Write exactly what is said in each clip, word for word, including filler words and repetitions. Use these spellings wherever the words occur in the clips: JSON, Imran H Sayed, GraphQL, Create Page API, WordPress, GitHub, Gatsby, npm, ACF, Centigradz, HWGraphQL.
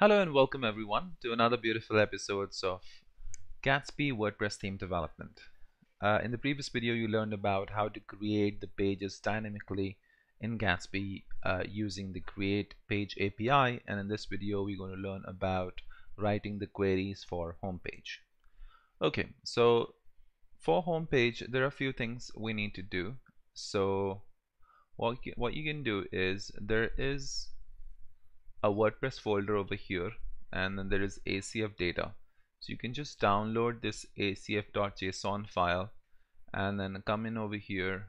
Hello and welcome everyone to another beautiful episode of Gatsby WordPress theme development. Uh, in the previous video you learned about how to create the pages dynamically in Gatsby uh, using the Create Page A P I, and in this video we're going to learn about writing the queries for homepage. Okay, so for homepage there are a few things we need to do. So what you, what you can do is there is a WordPress folder over here, and then there is A C F data, so you can just download this A C F dot J S O N file and then come in over here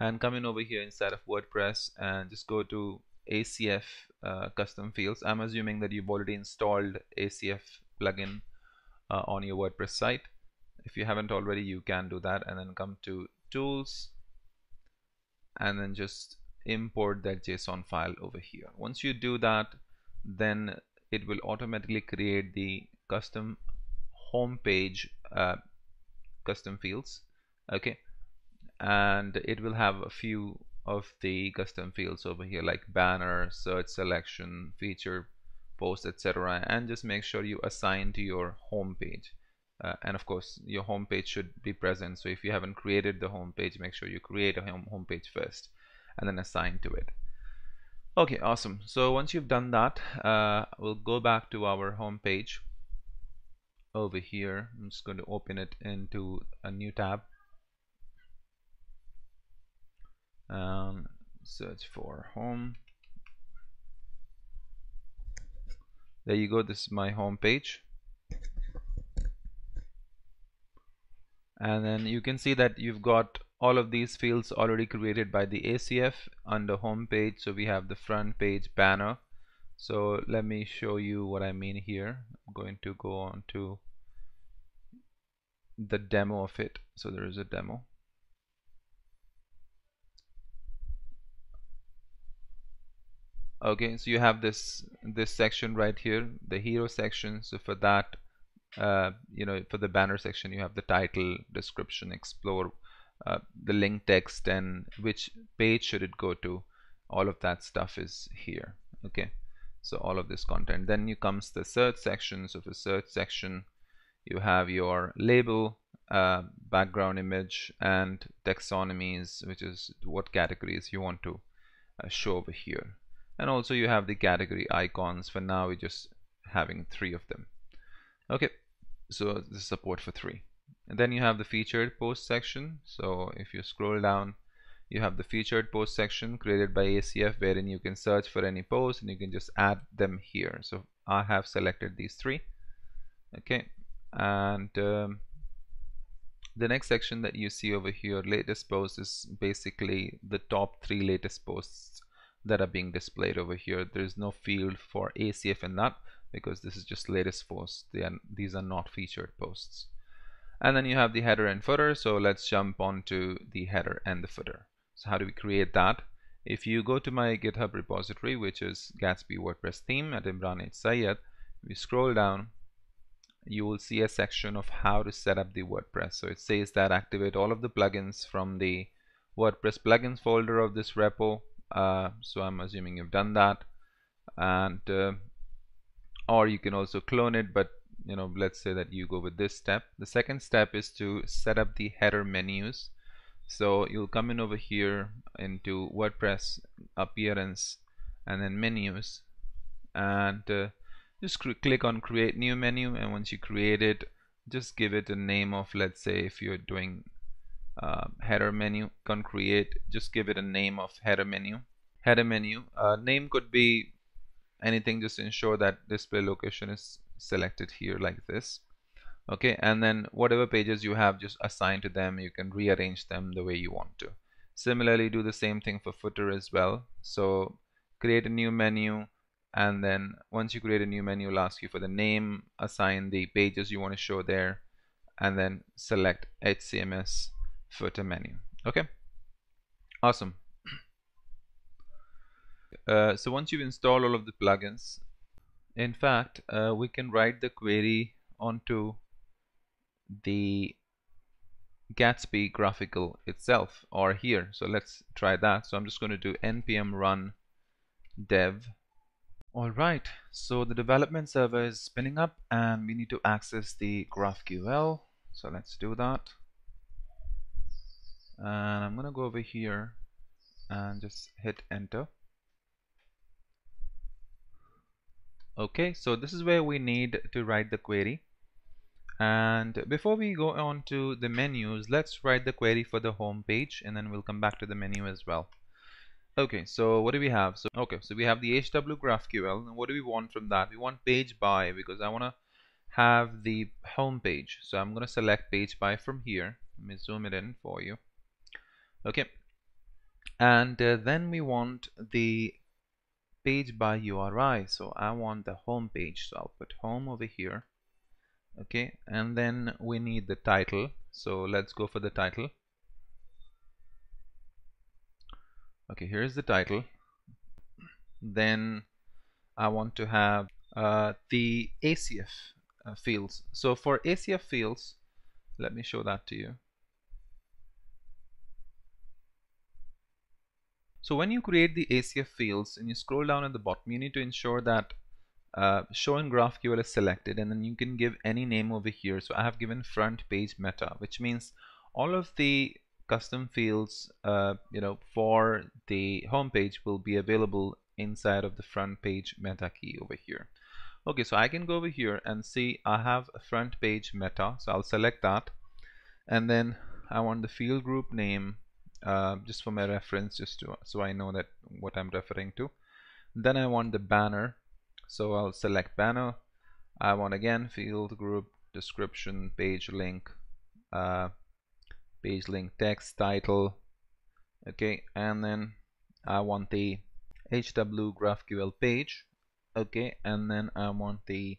and come in over here inside of WordPress and just go to A C F uh, custom fields. I'm assuming that you've already installed A C F plugin uh, on your WordPress site. If you haven't already, you can do that, and then come to tools and then just import that J S O N file over here. Once you do that, then it will automatically create the custom homepage uh, custom fields, okay, and it will have a few of the custom fields over here like banner, search selection, feature, post, etc., and just make sure you assign to your homepage, uh, and of course your homepage should be present. So if you haven't created the homepage, make sure you create a home homepage first and then assign to it. Okay, awesome. So once you've done that, uh, we'll go back to our home page over here. I'm just going to open it into a new tab. Um, search for home. There you go, this is my home page. And then you can see that you've got all of these fields already created by the A C F under home page. So we have the front page, banner. So let me show you what I mean here. I'm going to go on to the demo of it. So there is a demo. Okay, so you have this this section right here, the hero section. So for that, uh, you know, for the banner section, you have the title, description, explore, Uh, the link text, and which page should it go to. All of that stuff is here. Okay, so all of this content. Then you comes the search section. So for search section you have your label, uh, background image, and taxonomies, which is what categories you want to uh, show over here. And also you have the category icons. For now we're just having three of them. Okay, so this is support for three. And then you have the featured post section. So if you scroll down, you have the featured post section created by A C F, wherein you can search for any post and you can just add them here. So I have selected these three. Okay, and um, the next section that you see over here, latest post, is basically the top three latest posts that are being displayed over here. There's no field for A C F in that because this is just latest posts. They are, these are not featured posts. And then you have the header and footer. So let's jump on to the header and the footer. So how do we create that? If you go to my GitHub repository, which is Gatsby WordPress theme at Imran H Sayed, we scroll down, you will see a section of how to set up the WordPress. So it says that activate all of the plugins from the WordPress plugins folder of this repo. Uh, so I'm assuming you've done that, and uh, or you can also clone it, but you know, let's say that you go with this step. The second step is to set up the header menus. So you'll come in over here into WordPress appearance and then menus, and uh, just click on create new menu. And once you create it, just give it a name of, let's say if you're doing uh, header menu, can create, just give it a name of header menu. Header menu uh, name could be anything. Just ensure that display location is selected here like this. Okay, and then whatever pages you have, just assign to them. You can rearrange them the way you want to. Similarly, do the same thing for footer as well. So create a new menu, and then once you create a new menu, it'll ask you for the name, assign the pages you want to show there, and then select H C M S footer menu. Okay, awesome. Uh, so once you've installed all of the plugins, in fact, uh, we can write the query onto the Gatsby GraphQL itself, or here. So let's try that. So I'm just going to do N P M run dev Alright, so the development server is spinning up and we need to access the GraphQL. So let's do that. And I'm gonna go over here and just hit enter. Okay, so this is where we need to write the query. And before we go on to the menus, let's write the query for the home page and then we'll come back to the menu as well. Okay, so what do we have? So okay, so we have the H W GraphQL, and what do we want from that? We want page by, because I want to have the home page. So I'm going to select page by from here. Let me zoom it in for you. Okay, and uh, then we want the page by U R I. So I want the home page, so I'll put home over here. Okay, and then we need the title, so let's go for the title. Okay, here's the title. Then I want to have uh, the A C F uh, fields. So for A C F fields, let me show that to you. So when you create the A C F fields and you scroll down at the bottom, you need to ensure that Uh, showing GraphQL is selected, and then you can give any name over here. So I have given front page meta, which means all of the custom fields, uh, you know, for the home page will be available inside of the front page meta key over here. Okay, so I can go over here and see I have a front page meta, so I'll select that, and then I want the field group name, uh, just for my reference, just to so I know that what I'm referring to. Then I want the banner. So I'll select banner. I want again field group, description, page link, uh, page link text, title. Okay, and then I want the H W GraphQL page. Okay, and then I want the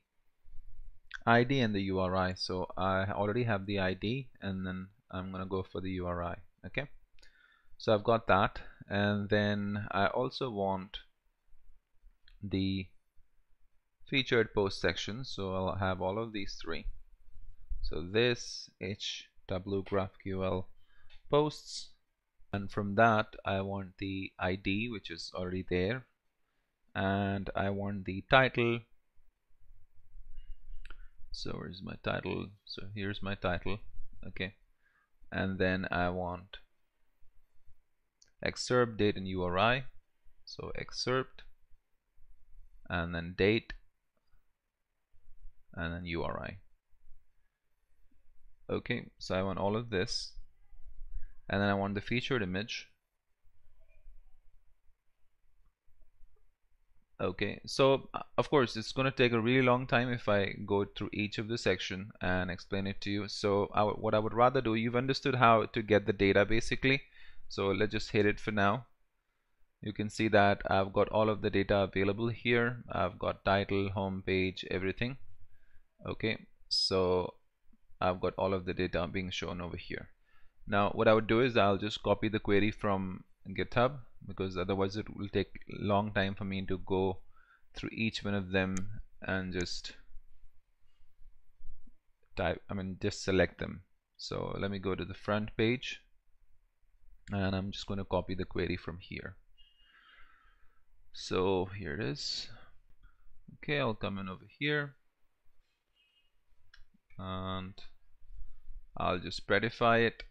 I D and the U R I. So I already have the I D, and then I'm gonna go for the U R I. Okay, so I've got that, and then I also want the featured post section, so I'll have all of these three. So this H W GraphQL posts, and from that I want the I D, which is already there, and I want the title. So where's my title? So here's my title. Okay, and then I want excerpt, date and U R I. So excerpt, and then date, and then U R I. Okay, so I want all of this, and then I want the featured image. Okay, so of course it's going to take a really long time if I go through each of the section and explain it to you. So I what I would rather do, you've understood how to get the data basically, so let's just hit it for now. You can see that I've got all of the data available here. I've got title, home page, everything. Okay, so I've got all of the data being shown over here. Now what I would do is I'll just copy the query from GitHub, because otherwise it will take a long time for me to go through each one of them and just type, I mean just select them. So let me go to the front page, and I'm just going to copy the query from here. So here it is. Okay, I'll come in over here, and I'll just spreadify it.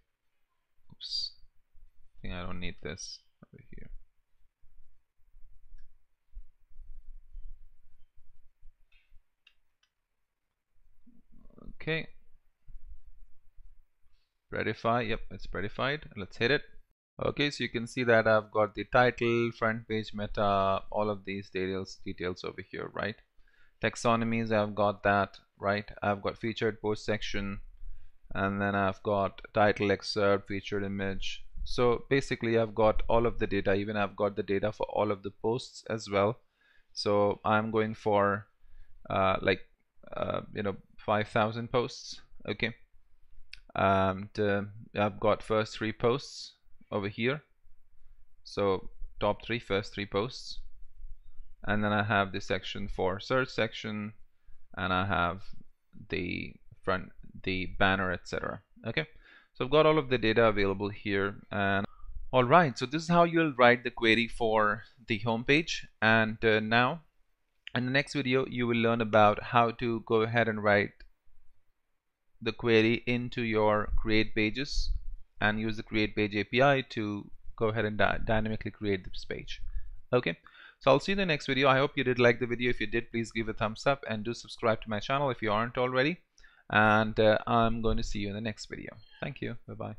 Oops, I think I don't need this over here. Okay, spreadify. Yep, it's spreadified. Let's hit it. Okay, so you can see that I've got the title, front page meta, all of these details details over here, right? Taxonomies, I've got that, right? I've got featured post section, and then I've got title, excerpt, featured image. So basically I've got all of the data. Even I've got the data for all of the posts as well. So I'm going for uh, like uh, you know, five thousand posts. Okay, and uh, I've got first three posts over here, so top three, first three posts, and then I have the section for search section, and I have the front, the banner, et cetera. Okay, so I've got all of the data available here. And alright, so this is how you'll write the query for the home page. And uh, now In the next video, you will learn about how to go ahead and write the query into your create pages and use the Create Page A P I to go ahead and dynamically create this page. Okay, so I'll see you in the next video. I hope you did like the video. If you did, please give a thumbs up and do subscribe to my channel if you aren't already. And uh, I'm going to see you in the next video. Thank you. Bye-bye.